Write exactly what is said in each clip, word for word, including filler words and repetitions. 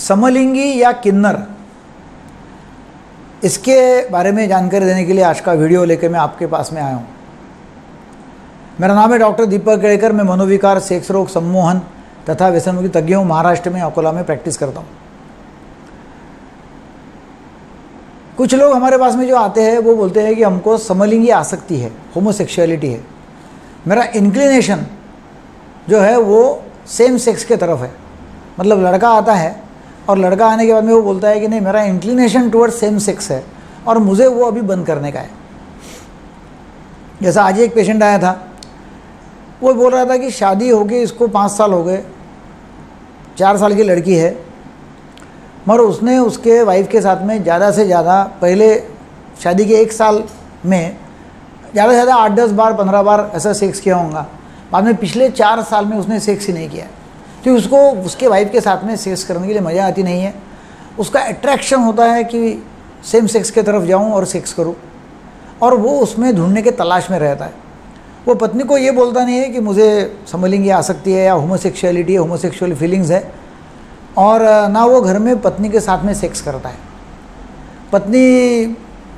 समलिंगी या किन्नर, इसके बारे में जानकारी देने के लिए आज का वीडियो लेकर मैं आपके पास में आया हूँ। मेरा नाम है डॉक्टर दीपक केलकर। मैं मनोविकार, सेक्स रोग, सम्मोहन तथा व्यसनमुक्ति तज्ञ हूँ। महाराष्ट्र में अकोला में प्रैक्टिस करता हूँ। कुछ लोग हमारे पास में जो आते हैं वो बोलते हैं कि हमको समलिंगी आसक्ति है, होमोसेक्सुअलिटी है, मेरा इंक्लिनेशन जो है वो सेम सेक्स के तरफ है। मतलब लड़का आता है और लड़का आने के बाद में वो बोलता है कि नहीं, मेरा इंक्लिनेशन टुवर्ड सेम सेक्स है और मुझे वो अभी बंद करने का है। जैसा आज एक पेशेंट आया था, वो बोल रहा था कि शादी हो गई, इसको पाँच साल हो गए, चार साल की लड़की है, मगर उसने उसके वाइफ के साथ में ज़्यादा से ज़्यादा पहले शादी के एक साल में ज़्यादा से ज़्यादा आठ दस बार पंद्रह बार ऐसा सेक्स किया होगा। बाद में पिछले चार साल में उसने सेक्स ही नहीं किया, तो उसको उसके वाइफ के साथ में सेक्स करने के लिए मज़ा आती नहीं है। उसका अट्रैक्शन होता है कि सेम सेक्स के तरफ जाऊं और सेक्स करूं, और वो उसमें ढूंढने के तलाश में रहता है। वो पत्नी को ये बोलता नहीं है कि मुझे समलिंगी आसक्ति है या होमोसेक्सुअलिटी है, होमोसेक्सुअल फीलिंग्स है, और ना वो घर में पत्नी के साथ में सेक्स करता है। पत्नी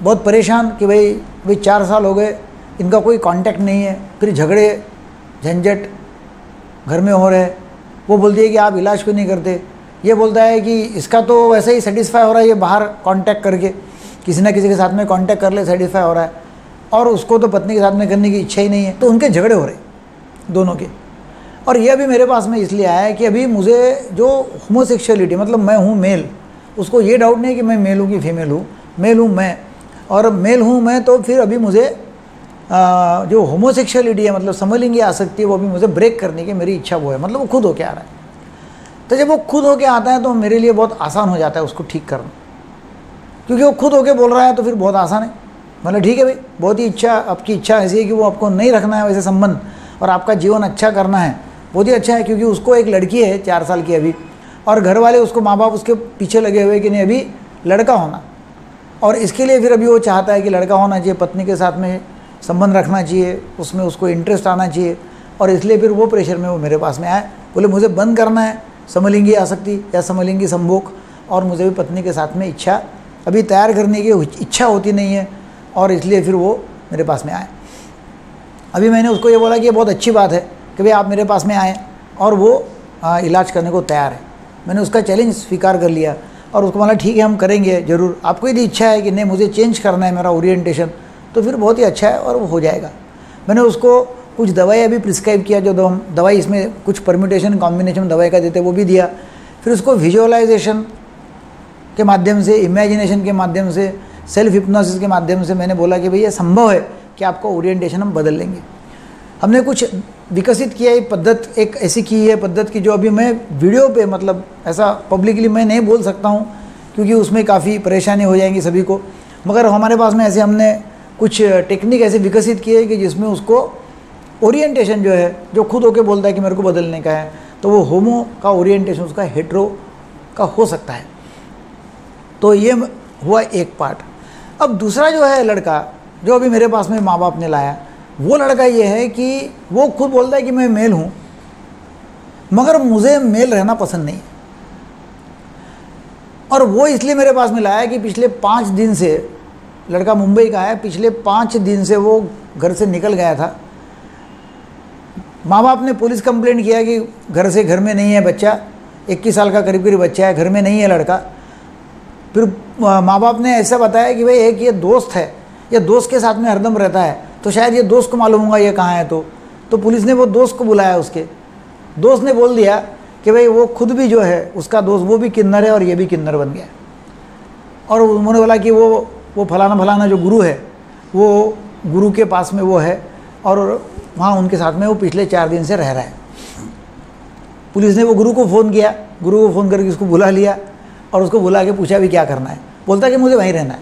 बहुत परेशान कि भाई भाई चार साल हो गए, इनका कोई कॉन्टैक्ट नहीं है, फिर झगड़े झंझट घर में हो रहे। वो बोलती है कि आप इलाज क्यों नहीं करते। ये बोलता है कि इसका तो वैसे ही सेटिस्फाई हो रहा है, ये बाहर कांटेक्ट करके किसी ना किसी के साथ में कांटेक्ट कर ले सेटिस्फाई हो रहा है, और उसको तो पत्नी के साथ में करने की इच्छा ही नहीं है। तो उनके झगड़े हो रहे दोनों के। और ये अभी मेरे पास में इसलिए आया है कि अभी मुझे जो होमोसेक्सुअलिटी, मतलब मैं हूँ मेल, उसको ये डाउट नहीं कि मैं मेल हूँ कि फीमेल हूँ, मेल हूँ मैं, और मेल हूँ मैं, तो फिर अभी मुझे आ, जो होमोसेक्सुअलिटी है, मतलब समलिंगी आसक्ति है, वो भी मुझे ब्रेक करने की मेरी इच्छा वो है। मतलब वो खुद होके आ रहा है। तो जब वो खुद होके आता है तो मेरे लिए बहुत आसान हो जाता है उसको ठीक करना, क्योंकि वो खुद होके बोल रहा है तो फिर बहुत आसान है। मतलब ठीक है भाई, बहुत ही इच्छा, आपकी इच्छा ऐसी है कि वो आपको नहीं रखना है वैसे संबंध और आपका जीवन अच्छा करना है, बहुत ही अच्छा है। क्योंकि उसको एक लड़की है चार साल की अभी, और घर वाले उसको, माँ बाप उसके पीछे लगे हुए कि नहीं अभी लड़का होना, और इसके लिए फिर अभी वो चाहता है कि लड़का होना चाहिए, पत्नी के साथ में संबंध रखना चाहिए, उसमें उसको इंटरेस्ट आना चाहिए। और इसलिए फिर वो प्रेशर में वो मेरे पास में आया, बोले मुझे बंद करना है समलिंगी आसक्ति या समलिंगी संभोग, और मुझे भी पत्नी के साथ में इच्छा अभी तैयार करने की इच्छा होती नहीं है, और इसलिए फिर वो मेरे पास में आए। अभी मैंने उसको ये बोला कि ये बहुत अच्छी बात है कि भाई आप मेरे पास में आएँ, और वो आ, इलाज करने को तैयार है। मैंने उसका चैलेंज स्वीकार कर लिया और उसको बोला ठीक है, हम करेंगे ज़रूर, आपको यदि इच्छा है कि नहीं मुझे चेंज करना है मेरा ओरिएंटेशन, तो फिर बहुत ही अच्छा है और वो हो जाएगा। मैंने उसको कुछ दवाई अभी प्रिस्क्राइब किया, जो दवाई इसमें कुछ परम्यूटेशन कॉम्बिनेशन में दवाई का देते वो भी दिया। फिर उसको विजुअलाइजेशन के माध्यम से, इमेजिनेशन के माध्यम से, सेल्फ हिप्नोसिस के माध्यम से मैंने बोला कि भैया संभव है कि आपका ओरिएंटेशन हम बदल लेंगे। हमने कुछ विकसित किया, ये पद्धत एक ऐसी की है पद्धत की जो अभी मैं वीडियो पर, मतलब ऐसा पब्लिकली मैं नहीं बोल सकता हूँ क्योंकि उसमें काफ़ी परेशानी हो जाएंगी सभी को। मगर हमारे पास में ऐसे हमने कुछ टेक्निक ऐसे विकसित किए हैं कि जिसमें उसको ओरिएंटेशन जो है, जो खुद होके बोलता है कि मेरे को बदलने का है, तो वो होमो का ओरिएंटेशन उसका हेट्रो का हो सकता है। तो ये हुआ एक पार्ट। अब दूसरा जो है लड़का, जो अभी मेरे पास में माँ बाप ने लाया, वो लड़का ये है कि वो खुद बोलता है कि मैं मेल हूँ, मगर मुझे मेल रहना पसंद नहीं है। और वो इसलिए मेरे पास में लाया कि पिछले पाँच दिन से, लड़का मुंबई का है, पिछले पाँच दिन से वो घर से निकल गया था। माँ बाप ने पुलिस कंप्लेंट किया कि घर से, घर में नहीं है बच्चा, इक्कीस साल का करीब करीब बच्चा है, घर में नहीं है लड़का। फिर माँ बाप ने ऐसा बताया कि भाई एक ये दोस्त है, ये दोस्त के साथ में हरदम रहता है, तो शायद ये दोस्त को मालूम होगा ये कहाँ है। तो तो पुलिस ने वो दोस्त को बुलाया, उसके दोस्त ने बोल दिया कि भाई वो खुद भी जो है, उसका दोस्त वो भी किन्नर है और ये भी किन्नर बन गया। और उन्होंने बोला कि वो वो फलाना फलाना जो गुरु है, वो गुरु के पास में वो है, और वहाँ उनके साथ में वो पिछले चार दिन से रह रहा है। पुलिस ने वो गुरु को फ़ोन किया, गुरु को फ़ोन करके उसको बुला लिया, और उसको बुला के पूछा भी क्या करना है, बोलता कि मुझे वहीं रहना है।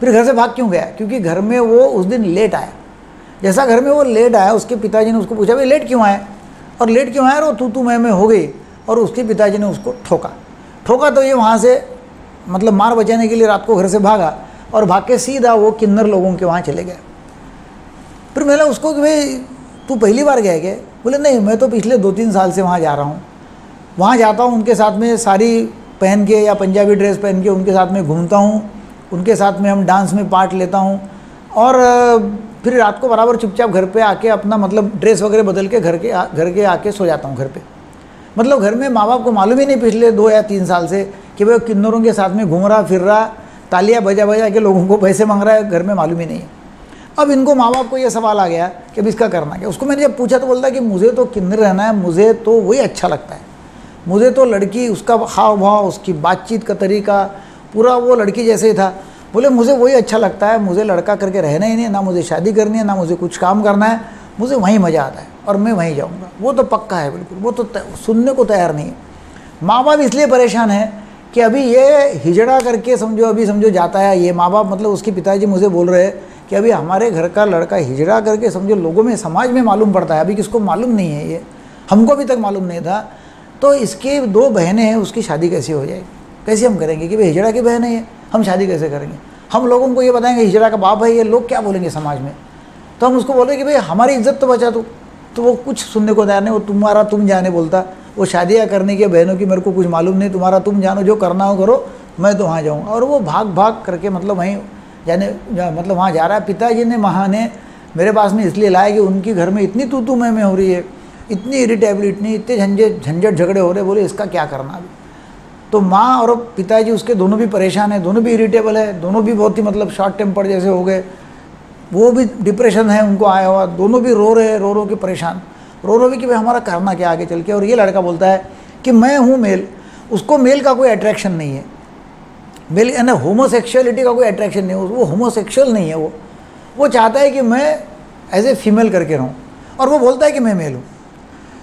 फिर घर से भाग क्यों गया, क्योंकि घर में वो उस दिन लेट आया। जैसा घर में वो लेट आया, उसके पिताजी ने उसको पूछा भाई लेट क्यों आए, और लेट क्यों आया, और तू तू मैं मैं हो गई, और उसके पिताजी ने उसको ठोका ठोका तो ये वहाँ से, मतलब मार बचाने के लिए रात को घर से भागा, और भाग के सीधा वो किन्नर लोगों के वहाँ चले गए। फिर मैंने उसको कि भाई तू पहली बार गया क्या? बोले नहीं, मैं तो पिछले दो तीन साल से वहाँ जा रहा हूँ, वहाँ जाता हूँ उनके साथ में साड़ी पहन के या पंजाबी ड्रेस पहन के उनके साथ में घूमता हूँ, उनके साथ में हम डांस में पार्ट लेता हूँ और फिर रात को बराबर चुपचाप घर पे आके अपना मतलब ड्रेस वगैरह बदल के घर के आ, घर के आके सो जाता हूँ घर पे। मतलब घर में माँ बाप को मालूम ही नहीं पिछले दो या तीन साल से कि भाई किन्नरों के साथ में घूम रहा फिर रहा, तालियां बजा बजा के लोगों को पैसे मांग रहा है, घर में मालूम ही नहीं है। अब इनको माँ बाप को ये सवाल आ गया कि अब इसका करना क्या। उसको मैंने जब पूछा तो बोलता कि मुझे तो किन्नर रहना है, मुझे तो वही अच्छा लगता है, मुझे तो लड़की, उसका हाव भाव, उसकी बातचीत का तरीका पूरा वो लड़की जैसे ही था। बोले मुझे वही अच्छा लगता है, मुझे लड़का करके रहना ही नहीं, ना मुझे शादी करनी है, ना मुझे कुछ काम करना है, मुझे वहीं मज़ा आता है और मैं वहीं जाऊंगा। वो तो पक्का है बिल्कुल, वो तो सुनने को तैयार नहीं है। माँ बाप इसलिए परेशान है कि अभी ये हिजड़ा करके समझो अभी समझो जाता है ये माँ बाप, मतलब उसके पिताजी मुझे बोल रहे हैं कि अभी हमारे घर का लड़का हिजड़ा करके समझो लोगों में समाज में मालूम पड़ता है, अभी किसको मालूम नहीं है, ये हमको अभी तक मालूम नहीं था। तो इसके दो बहनें हैं, उसकी शादी कैसे हो जाएगी, कैसे हम करेंगे कि भाई हिजड़ा की बहन है, हम शादी कैसे करेंगे, हम लोगों को ये बताएंगे हिजड़ा का बाप है ये, लोग क्या बोलेंगे समाज में। तो हम उसको बोले कि भाई हमारी इज्जत तो बचा दो, तो वो कुछ सुनने को तैयार नहीं, वो तुम्हारा तुम जाने बोलता, वो शादियाँ करने की बहनों की मेरे को कुछ मालूम नहीं, तुम्हारा तुम जानो, जो करना हो करो, मैं तो वहाँ जाऊँगा। और वो भाग भाग करके मतलब वहीं जाने जा, मतलब वहाँ जा रहा है। पिताजी ने माँ ने मेरे पास में इसलिए लाया कि उनकी घर में इतनी तू तू मैं मैं हो रही है, इतनी इरिटेबिलिटी, इतने झंझट झंझट झगड़े हो रहे, बोले इसका क्या करना अभी। तो माँ और पिताजी उसके दोनों भी परेशान हैं, दोनों भी इरिटेबल है, दोनों भी बहुत ही मतलब शॉर्ट टेम्पर जैसे हो गए, वो भी डिप्रेशन है उनको आया हुआ, दोनों भी रो रहे हैं, रो रो के परेशान, रो रो भी कि भाई हमारा करना क्या आगे चल के। और ये लड़का बोलता है कि मैं हूँ मेल, उसको मेल का कोई अट्रैक्शन नहीं है, मेल यानी होमोसेक्सुअलिटी का कोई अट्रैक्शन नहीं है, वो होमोसेक्सुअल नहीं है, वो वो चाहता है कि मैं एज ए फीमेल करके रहूँ और वो बोलता है कि मैं मेल हूँ।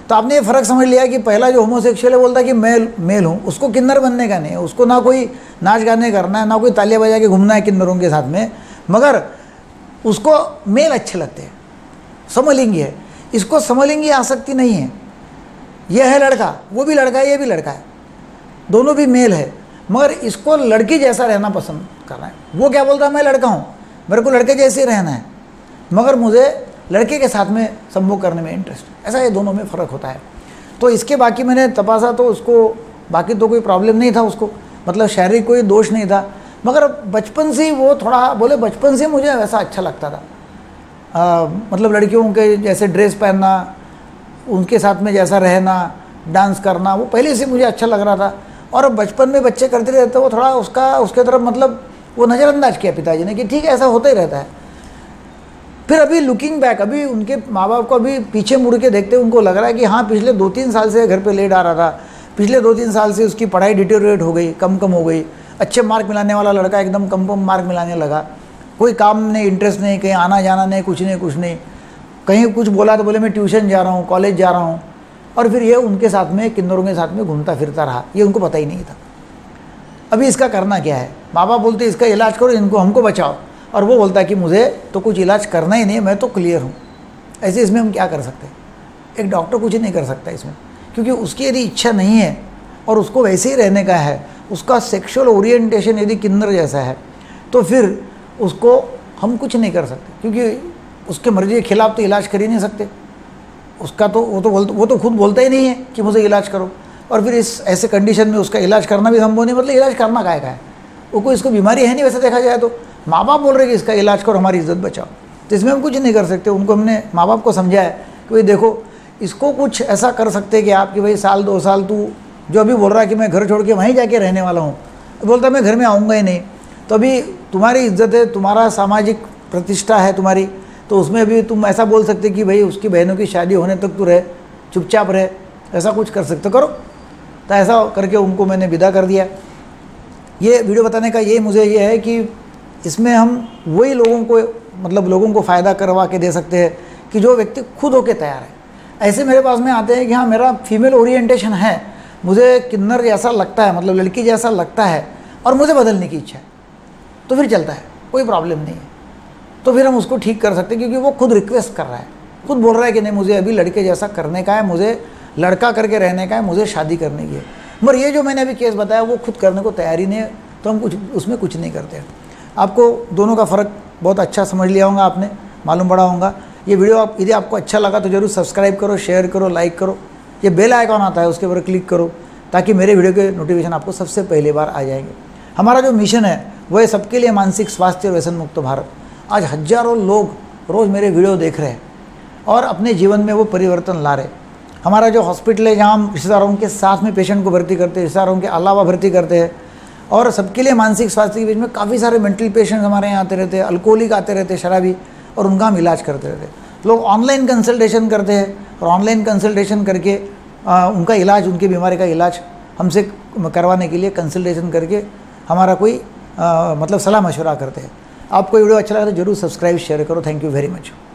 तो आपने ये फ़र्क समझ लिया कि पहला जो होमोसेक्सुअल है बोलता है कि मैं मेल हूँ, उसको किन्नर बनने का नहीं है, उसको ना कोई नाच गाने करना है, ना कोई तालियां बजा के घूमना है किन्नरों के साथ में, मगर उसको मेल अच्छे लगते हैं, समलिंगी है, इसको समलिंगी आसक्ति नहीं है। यह है लड़का, वो भी लड़का है, ये भी लड़का है, दोनों भी मेल है, मगर इसको लड़की जैसा रहना पसंद कर रहा है। वो क्या बोलता है, मैं लड़का हूँ, मेरे को लड़के जैसे ही रहना है, मगर मुझे लड़के के साथ में संभोग करने में इंटरेस्ट, ऐसा ये दोनों में फ़र्क होता है। तो इसके बाकी मैंने तपासा तो उसको बाकी तो कोई प्रॉब्लम नहीं था, उसको मतलब शारीरिक कोई दोष नहीं था, मगर बचपन से वो थोड़ा बोले बचपन से मुझे वैसा अच्छा लगता था, आ, मतलब लड़कियों के जैसे ड्रेस पहनना, उनके साथ में जैसा रहना, डांस करना, वो पहले से मुझे अच्छा लग रहा था। और बचपन में बच्चे करते रहते, वो थोड़ा उसका उसके तरफ मतलब वो नज़रअंदाज किया पिताजी ने कि ठीक है ऐसा होता ही रहता है। फिर अभी लुकिंग बैक, अभी उनके माँ बाप को अभी पीछे मुड़ के देखते उनको लग रहा है कि हाँ पिछले दो तीन साल से घर पे लेट आ रहा था, पिछले दो तीन साल से उसकी पढ़ाई डिटेरिएट हो गई, कम कम हो गई, अच्छे मार्क मिलाने वाला लड़का एकदम कम कम मार्क मिलाने लगा, कोई काम नहीं, इंटरेस्ट नहीं, कहीं आना जाना नहीं, कुछ नहीं कुछ नहीं, कहीं कुछ बोला तो बोले मैं ट्यूशन जा रहा हूँ, कॉलेज जा रहा हूँ। और फिर ये उनके साथ में किन्नरों के साथ में घूमता फिरता रहा, ये उनको पता ही नहीं था। अभी इसका करना क्या है, माँ बाप बोलते इसका इलाज करो, इनको हमको बचाओ, और वो बोलता है कि मुझे तो कुछ इलाज करना ही नहीं, मैं तो क्लियर हूँ। ऐसे इसमें हम क्या कर सकते हैं, एक डॉक्टर कुछ नहीं कर सकता इसमें, क्योंकि उसकी यदि इच्छा नहीं है और उसको वैसे ही रहने का है, उसका सेक्सुअल ओरिएंटेशन यदि किन्नर जैसा है, तो फिर उसको हम कुछ नहीं कर सकते, क्योंकि उसके मर्जी के खिलाफ तो इलाज कर ही नहीं सकते उसका। तो वो तो बोलता वो तो खुद बोलता ही नहीं है कि मुझे इलाज करो, और फिर इस ऐसे कंडीशन में उसका इलाज करना भी संभव नहीं, मतलब इलाज करना काहे का है, वो कोई इसको बीमारी है नहीं वैसे देखा जाए तो। माँ बाप बोल रहे कि इसका इलाज करो, हमारी इज्जत बचाओ, तो इसमें हम कुछ नहीं कर सकते। उनको हमने माँ बाप को समझाया कि भाई देखो इसको कुछ ऐसा कर सकते हैं कि आप कि भाई साल दो साल तू जो अभी बोल रहा है कि मैं घर छोड़ के वहीं जाके रहने वाला हूँ, बोलता मैं घर में आऊँगा ही नहीं, तो अभी तुम्हारी इज्जत है, तुम्हारा सामाजिक प्रतिष्ठा है तुम्हारी, तो उसमें अभी तुम ऐसा बोल सकते कि भाई उसकी बहनों की शादी होने तक तू रहे, चुपचाप रहे, ऐसा कुछ कर सकते करो। तो ऐसा करके उनको मैंने विदा कर दिया। ये वीडियो बताने का ये मुझे ये है कि इसमें हम वही लोगों को मतलब लोगों को फ़ायदा करवा के दे सकते हैं कि जो व्यक्ति खुद होके तैयार है। ऐसे मेरे पास में आते हैं कि हाँ मेरा फीमेल ओरिएंटेशन है, मुझे किन्नर जैसा लगता है, मतलब लड़की जैसा लगता है और मुझे बदलने की इच्छा है, तो फिर चलता है, कोई प्रॉब्लम नहीं है। तो फिर हम उसको ठीक कर सकते हैं, क्योंकि वो खुद रिक्वेस्ट कर रहा है, खुद बोल रहा है कि नहीं मुझे अभी लड़के जैसा करने का है, मुझे लड़का करके रहने का है, मुझे शादी करने की है। मगर ये जो मैंने अभी केस बताया वो खुद करने को तैयार ही नहीं है, तो हम कुछ उसमें कुछ नहीं करते। आपको दोनों का फ़र्क बहुत अच्छा समझ लिया होगा, आपने मालूम पड़ा होगा। ये वीडियो आप यदि आपको अच्छा लगा तो ज़रूर सब्सक्राइब करो, शेयर करो, लाइक करो। ये बेल आइकॉन आता है उसके ऊपर क्लिक करो ताकि मेरे वीडियो के नोटिफिकेशन आपको सबसे पहले बार आ जाएंगे। हमारा जो मिशन है वह सबके लिए मानसिक स्वास्थ्य और व्यसन मुक्त भारत। आज हजारों लोग रोज़ मेरे वीडियो देख रहे हैं और अपने जीवन में वो परिवर्तन ला रहे। हमारा जो हॉस्पिटल है जहाँ हम रिश्तेदारों के साथ में पेशेंट को भर्ती करते हैं, रिश्तेदारों के अलावा भर्ती करते हैं, और सबके लिए मानसिक स्वास्थ्य के बीच में काफ़ी सारे मेंटल पेशेंट्स हमारे यहाँ आते रहते हैं, अल्कोहलिक आते रहते हैं, शराबी, और उनका हम इलाज करते रहते हैं। लोग ऑनलाइन कंसल्टेशन करते हैं और ऑनलाइन कंसल्टेशन करके आ, उनका इलाज, उनकी बीमारी का इलाज हमसे करवाने के लिए कंसल्टेशन करके हमारा कोई आ, मतलब सलाह मशवरा करते हैं। आपको वीडियो अच्छा लगा तो जरूर सब्सक्राइब शेयर करो। Thank you very much.